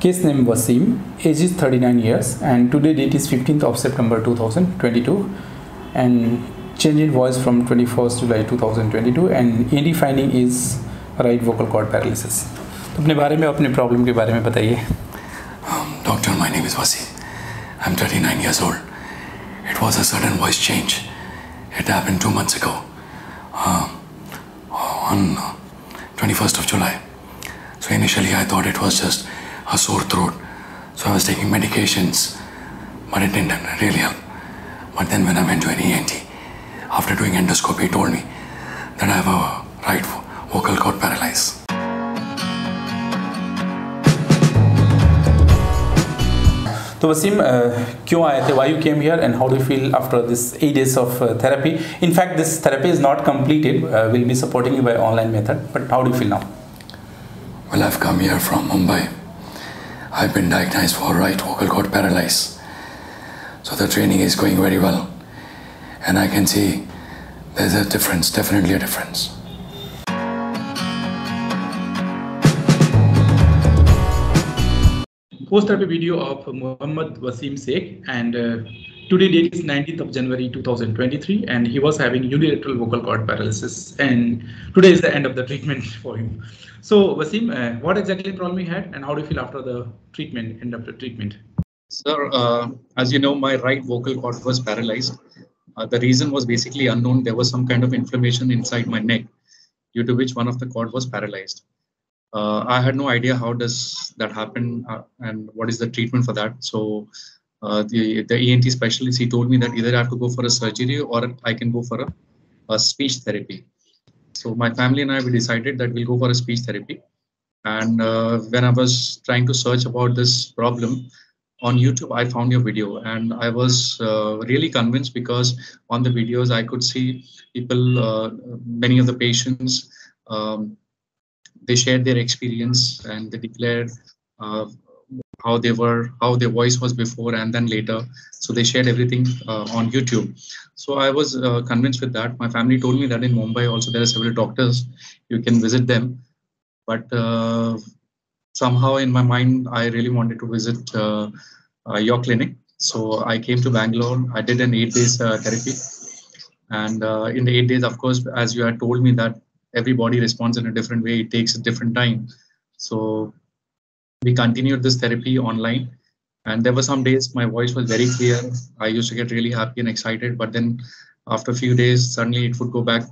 Case name Wasim, age is 39 years and today date is 15th of September 2022 and change in voice from 21st July 2022 and AD finding is right vocal cord paralysis. तो अपने बारे में अपने problem के बारे में बताइए. Doctor, my name is Wasim. I'm 39 years old. It was a sudden voice change. It happened 2 months ago on 21st of July. So initially I thought it was just a sore throat. So I was taking medications, but it didn't really help. But then when I went to an ENT, after doing endoscopy, he told me that I have a right vocal cord paralysis. तो वसीम क्यों आए थे? Why you came here and how do feel after this 8 days of therapy? In fact this therapy is not completed, will be supporting you by online method, but how do feel now? Well, I have come here from Mumbai. I have been diagnosed for right vocal cord paralysis. So the training is going very well and I can see there is a difference, definitely a difference. Post therapy video of Muhammad Wasim Sheikh, and today date is 19th of January 2023, and he was having unilateral vocal cord paralysis, and today is the end of the treatment for him. So Wasim, what exactly problem you had, and how do you feel after the treatment? End of the treatment, sir. As you know, my right vocal cord was paralyzed. The reason was basically unknown. There was some kind of inflammation inside my neck, due to which one of the cord was paralyzed. I had no idea how does that happen and what is the treatment for that. So the ENT specialist, he told me that either I have to go for a surgery or I can go for a speech therapy. So my family and I, we decided that we'll go for a speech therapy. And when I was trying to search about this problem on YouTube, I found your video, and I was really convinced because on the videos I could see people, many of the patients, they shared their experience and they declared how their voice was before and then later. So they shared everything on YouTube. So I was convinced with that. My family told me that in Mumbai also there are several doctors, you can visit them. But somehow in my mind, I really wanted to visit your clinic. So I came to Bangalore. I did an 8 days therapy. And in the 8 days, of course, as you had told me that everybody responds in a different way, it takes a different time. So we continued this therapy online, and there were some days my voice was very clear. I used to get really happy and excited, but then after a few days, suddenly it would go back.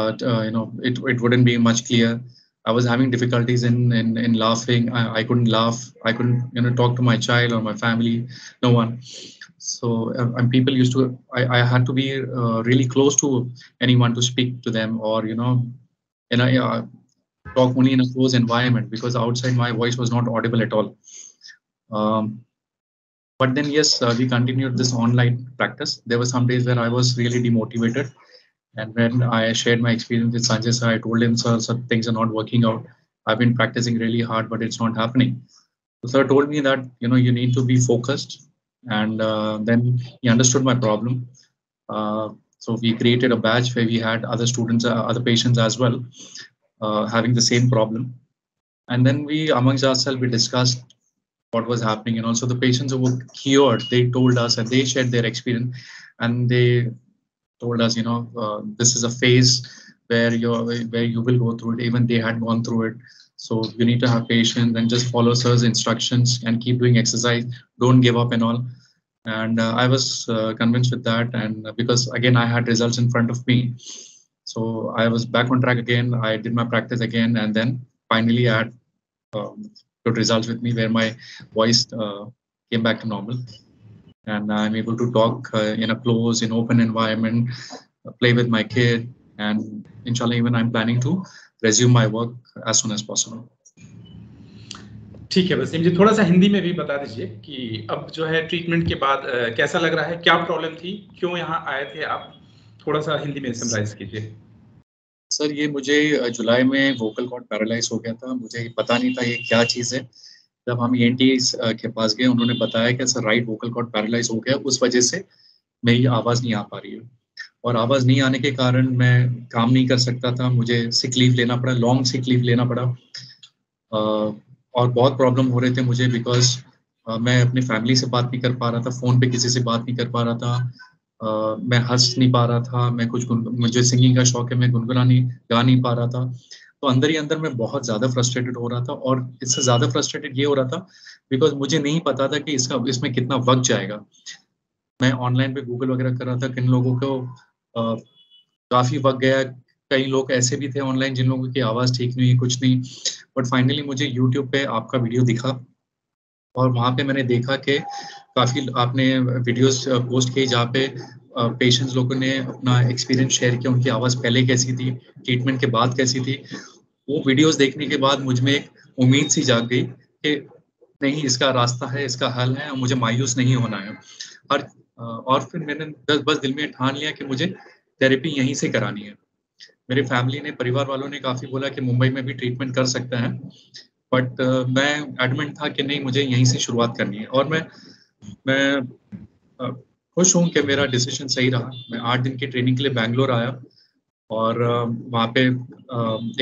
It wouldn't be much clear. I was having difficulties in laughing. I couldn't laugh. I couldn't talk to my child or my family, no one. So and people used to, I had to be really close to anyone to speak to them, or talk only in a closed environment, because outside my voice was not audible at all. But then yes, we continued this online practice. There were some days where I was really demotivated, and when I shared my experience with Sanjay sir, I told him, sir, things are not working out. I've been practicing really hard, but it's not happening. So sir told me that you need to be focused. And then he understood my problem. So we created a batch where we had other students, other patients as well, having the same problem. And then we, amongst ourselves, we discussed what was happening. And also the patients who were cured, they told us and they shared their experience. And they told us, this is a phase where you will go through it. Even they had gone through it. So you need to have patience and just follow sir's instructions and keep doing exercise. Don't give up and all. And I was convinced with that. And because again, I had results in front of me. So I was back on track again. I did my practice again. And then finally I had good results with me where my voice came back to normal. And I'm able to talk in a close, in open environment, play with my kid. And inshallah, even I'm planning to resume my work as soon as possible. ठीक है वसीम जी, थोड़ा सा हिंदी में भी बता दीजिए कि अब जो है ट्रीटमेंट के बाद कैसा लग रहा है, क्या प्रॉब्लम थी, क्यों यहाँ आए थे आप, थोड़ा सा हिंदी में समराइज कीजिए. सर, ये मुझे जुलाई में वोकल कॉर्ड पैरालाइज हो गया था. मुझे पता नहीं था ये क्या चीज़ है. जब हम ENT के पास गए, उन्होंने बताया कि sir right vocal cord paralyse हो गया, उस वजह से मेरी आवाज़ नहीं आ पा रही है, और आवाज़ नहीं आने के कारण मैं काम नहीं कर सकता था. मुझे सिक लीव लेना पड़ा, लॉन्ग सिक लीव लेना पड़ा. और बहुत प्रॉब्लम हो रहे थे मुझे, बिकॉज मैं अपनी फैमिली से बात नहीं कर पा रहा था, फ़ोन पे किसी से बात नहीं कर पा रहा था, मैं हंस नहीं पा रहा था, मैं कुछ मुझे सिंगिंग का शौक है, मैं गा नहीं पा रहा था। तो अंदर ही अंदर मैं बहुत ज़्यादा फ्रस्ट्रेटेड हो रहा था, और इससे ज़्यादा फ्रस्ट्रेटेड ये हो रहा था बिकॉज मुझे नहीं पता था कि इसमें कितना वक्त जाएगा। मैं ऑनलाइन पे गूगल वगैरह कर रहा था, किन लोगों को काफ़ी वक्त गया, कई लोग ऐसे भी थे ऑनलाइन जिन लोगों की आवाज़ ठीक नहीं है, कुछ नहीं। बट फाइनली मुझे यूट्यूब पे आपका वीडियो दिखा, और वहाँ पे मैंने देखा कि काफ़ी आपने वीडियोस पोस्ट किए जहाँ पे पेशेंट्स लोगों ने अपना एक्सपीरियंस शेयर किया, उनकी आवाज़ पहले कैसी थी, ट्रीटमेंट के बाद कैसी थी। वो वीडियोस देखने के बाद मुझ में एक उम्मीद सी जाग गई कि नहीं, इसका रास्ता है, इसका हल है, और मुझे मायूस नहीं होना है। और फिर मैंने बस दिल में ठान लिया कि मुझे थेरेपी यहीं से करानी है। मेरे फैमिली ने, परिवार वालों ने काफ़ी बोला कि मुंबई में भी ट्रीटमेंट कर सकता है, बट मैं एडमेंट था कि नहीं, मुझे यहीं से शुरुआत करनी है। और मैं खुश हूँ कि मेरा डिसीजन सही रहा। मैं 8 दिन की ट्रेनिंग के लिए बैंगलोर आया, और वहाँ पे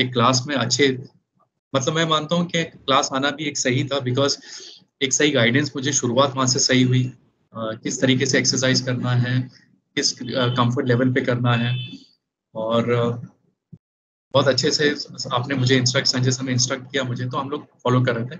एक क्लास में अच्छे, मतलब मैं मानता हूँ कि क्लास आना भी एक सही था, बिकॉज एक सही गाइडेंस मुझे शुरुआत वहाँ से सही हुई, किस तरीके से एक्सरसाइज करना है, किस कंफर्ट लेवल पे करना है। और बहुत अच्छे से आपने मुझे संजय सर ने इंस्ट्रक्ट किया मुझे, तो हम लोग फॉलो कर रहे थे।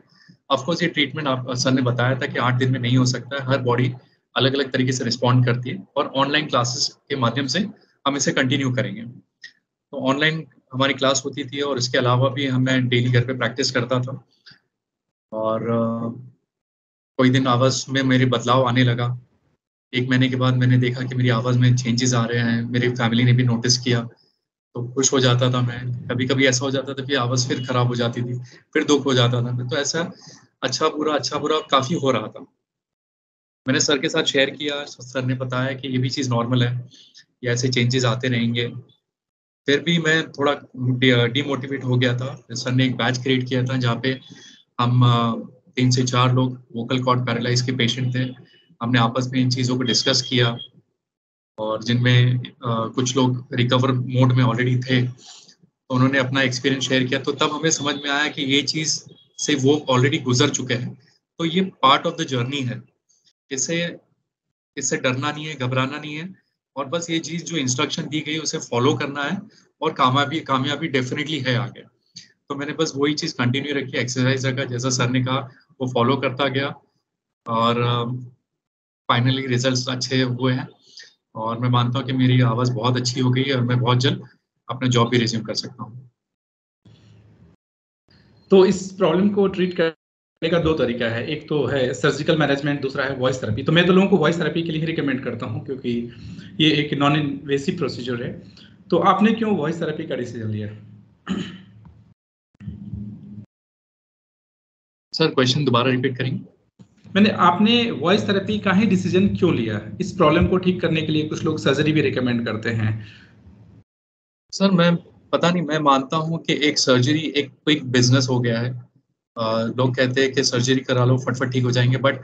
ऑफकोर्स ये ट्रीटमेंट आप सर ने बताया था कि 8 दिन में नहीं हो सकता है, हर बॉडी अलग अलग तरीके से रिस्पॉन्ड करती है, और ऑनलाइन क्लासेस के माध्यम से हम इसे कंटिन्यू करेंगे। तो ऑनलाइन हमारी क्लास होती थी, और इसके अलावा भी मैं डेली घर पे प्रैक्टिस करता था, और कोई दिन आवाज़ में मेरे बदलाव आने लगा। 1 महीने के बाद मैंने देखा कि मेरी आवाज़ में चेंजेस आ रहे हैं, मेरी फैमिली ने भी नोटिस किया, तो खुश हो जाता था मैं। कभी कभी ऐसा हो जाता था कि आवाज़ फिर ख़राब हो जाती थी, फिर दुख हो जाता था। तो ऐसा अच्छा बुरा काफ़ी हो रहा था। मैंने सर के साथ शेयर किया, सर ने बताया कि ये भी चीज़ नॉर्मल है, ये ऐसे चेंजेस आते रहेंगे। फिर भी मैं थोड़ा डीमोटिवेट हो गया था। सर ने एक बैच क्रिएट किया था जहाँ पे हम 3 से 4 लोग वोकल कॉर्ड पैरालाइज के पेशेंट थे। हमने आपस में इन चीज़ों को डिस्कस किया, और जिनमें कुछ लोग रिकवर मोड में ऑलरेडी थे, तो उन्होंने अपना एक्सपीरियंस शेयर किया। तो तब हमें समझ में आया कि ये चीज़ से वो ऑलरेडी गुजर चुके हैं, तो ये पार्ट ऑफ द जर्नी है। इससे डरना नहीं है, घबराना नहीं है, और बस ये चीज़ जो इंस्ट्रक्शन दी गई उसे फॉलो करना है, और कामयाबी डेफिनेटली है आगे। तो मैंने बस वही चीज़ कंटिन्यू रखी, एक्सरसाइज रखा, जैसा सर ने कहा वो फॉलो करता गया, और फाइनली रिजल्ट्स अच्छे हुए हैं। और मैं मानता हूँ कि मेरी आवाज़ बहुत अच्छी हो गई है, और मैं बहुत जल्द अपना जॉब भी रिज्यूम कर सकता हूँ। तो इस प्रॉब्लम को ट्रीट करने का 2 तरीका है, एक तो है सर्जिकल मैनेजमेंट, दूसरा है वॉइस थेरेपी। तो मैं तो लोगों को वॉइस थेरेपी के लिए रिकमेंड करता हूँ, क्योंकि ये एक नॉन इन्वेसिव प्रोसीजर है। तो आपने क्यों वॉइस थेरेपी का डिसीजन लिया सर? क्वेश्चन दोबारा रिपीट करेंगे। आपने वॉइस थेरेपी का ही डिसीजन क्यों लिया? इस प्रॉब्लम को ठीक करने के लिए कुछ लोग सर्जरी भी रिकमेंड करते हैं। सर मैं मानता हूँ कि एक सर्जरी एक क्विक बिजनेस हो गया है। लोग कहते हैं कि सर्जरी करा लो, फटफट ठीक हो जाएंगे, बट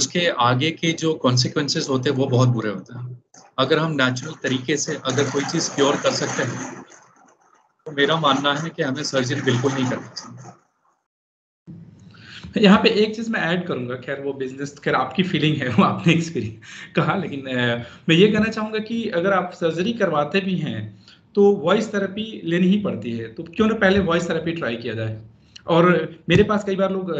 उसके आगे के जो कॉन्सिक्वेंसेस होते हैं वो बहुत बुरे होते हैं। अगर हम नेचुरल तरीके से अगर कोई चीज़ क्योर कर सकते हैं, तो मेरा मानना है कि हमें सर्जरी बिल्कुल नहीं करनी चाहिए। यहाँ पे एक चीज़ मैं ऐड करूँगा, खैर वो बिजनेस, खैर आपकी फीलिंग है, वो आपने एक्सपीरियंस कहा, लेकिन मैं ये कहना चाहूँगा कि अगर आप सर्जरी करवाते भी हैं तो वॉइस थेरेपी लेनी ही पड़ती है। तो क्यों ना पहले वॉइस थेरेपी ट्राई किया जाए। और मेरे पास कई बार लोग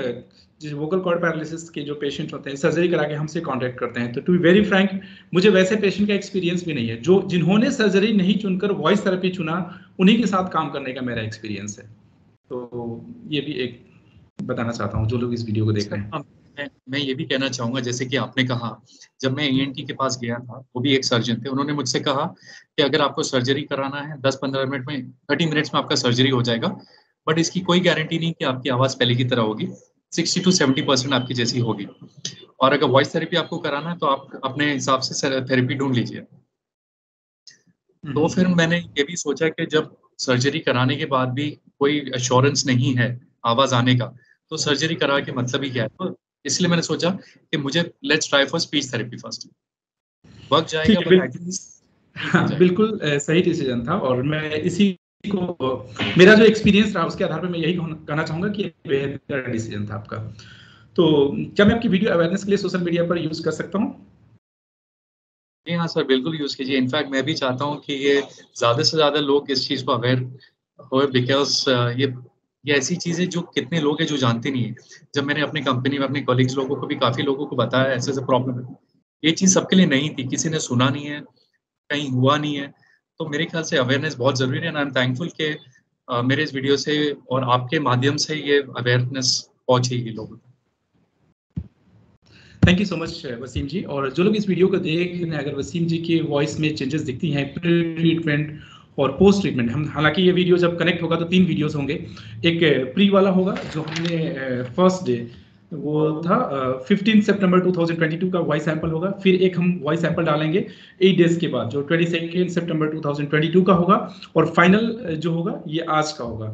वोकल कॉर्ड पैरालिसिस के जो पेशेंट होते हैं, सर्जरी करा के हमसे कॉन्टैक्ट करते हैं। तो टू बी वेरी फ्रैंक, मुझे वैसे पेशेंट का एक्सपीरियंस भी नहीं है। जिन्होंने सर्जरी नहीं चुनकर वॉइस थेरेपी चुना, उन्हीं के साथ काम करने का मेरा एक्सपीरियंस है। तो ये भी एक बताना चाहता हूं जो लोग इस वीडियो को देख रहे हैं। मैं ये भी कहना चाहूँगा, जैसे कि आपने कहा, जब मैं ENT के पास गया था, वो भी एक सर्जन थे, उन्होंने मुझसे कहा कि अगर आपको सर्जरी कराना है 10-15 मिनट में, 30 मिनट्स में आपका सर्जरी हो जाएगा, बट इसकी कोई गारंटी नहीं कि आपकी आवाज़ पहले की तरह होगी, 60 से 70% आपकी जैसी होगी। और अगर वॉइस थेरेपी आपको कराना है तो आप अपने हिसाब से थेरेपी ढूंढ लीजिए। तो फिर मैंने ये भी सोचा कि जब सर्जरी कराने के बाद भी कोई एश्योरेंस नहीं है आवाज़ आने का, तो सर्जरी करा के मतलब ही क्या है। तो इसलिए मैंने सोचा कि मुझे let's try for speech therapy first. वक्त जाएगा, बिल्कुल सही डिसीजन था। और मैं इसी को मेरा जो एक्सपीरियंस रहा उसके आधार पर मैं यही कहना चाहूँगा कि बेहतर डिसीजन था आपका। तो क्या मैं आपकी वीडियो अवेयरनेस के लिए सोशल मीडिया पर यूज कर सकता हूँ? जी हाँ सर, बिल्कुल यूज़ कीजिए। इनफैक्ट मैं भी चाहता हूँ कि ये ज़्यादा से ज़्यादा लोग इस चीज़ को अवेयर हो, बिकॉज ये ऐसी चीज़ है जो कितने लोग हैं जो जानते नहीं है। जब मैंने अपनी कंपनी में अपने कॉलीग्स लोगों को भी काफ़ी लोगों को बताया ऐसे ऐसे प्रॉब्लम है, ये चीज़ सबके लिए नहीं थी, किसी ने सुना नहीं है, कहीं हुआ नहीं है। तो मेरे ख्याल से अवेयरनेस बहुत ज़रूरी है। एंड आई एम थैंकफुल कि मेरे इस वीडियो से और आपके माध्यम से ये अवेयरनेस पहुँचेगी लोगों को। Thank you so much Wasim ji. और जो लोग इस वीडियो को देख रहे हैं, अगर वसीम जी की वॉइस में चेंजेस दिखती हैं प्री ट्रीटमेंट और पोस्ट ट्रीटमेंट, हम हालांकि ये वीडियो जब कनेक्ट होगा तो 3 वीडियोस होंगे। एक प्री वाला होगा जो हमने फर्स्ट डे वो था 15 सितंबर 2022 का वॉइस सैंपल होगा, फिर एक हम वॉइस सैंपल डालेंगे 8 डेज के बाद जो 22 सितंबर 2022 का होगा, और फाइनल जो होगा ये आज का होगा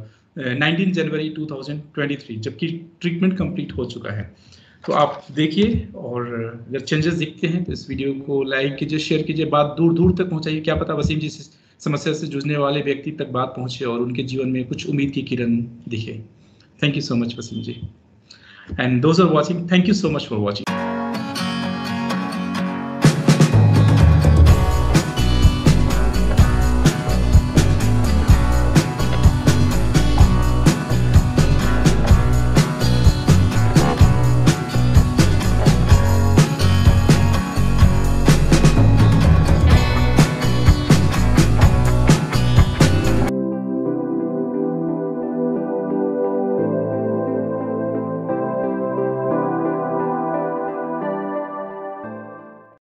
19 जनवरी 2023 जबकि ट्रीटमेंट कंप्लीट हो चुका है। तो आप देखिए और अगर चेंजेस दिखते हैं तो इस वीडियो को लाइक कीजिए, शेयर कीजिए, बात दूर दूर तक पहुंचाइए। क्या पता वसीम जी इस समस्या से जूझने वाले व्यक्ति तक बात पहुंचे और उनके जीवन में कुछ उम्मीद की किरण दिखे। Thank you so much Wasim ji. And those are watching, thank you so much for watching.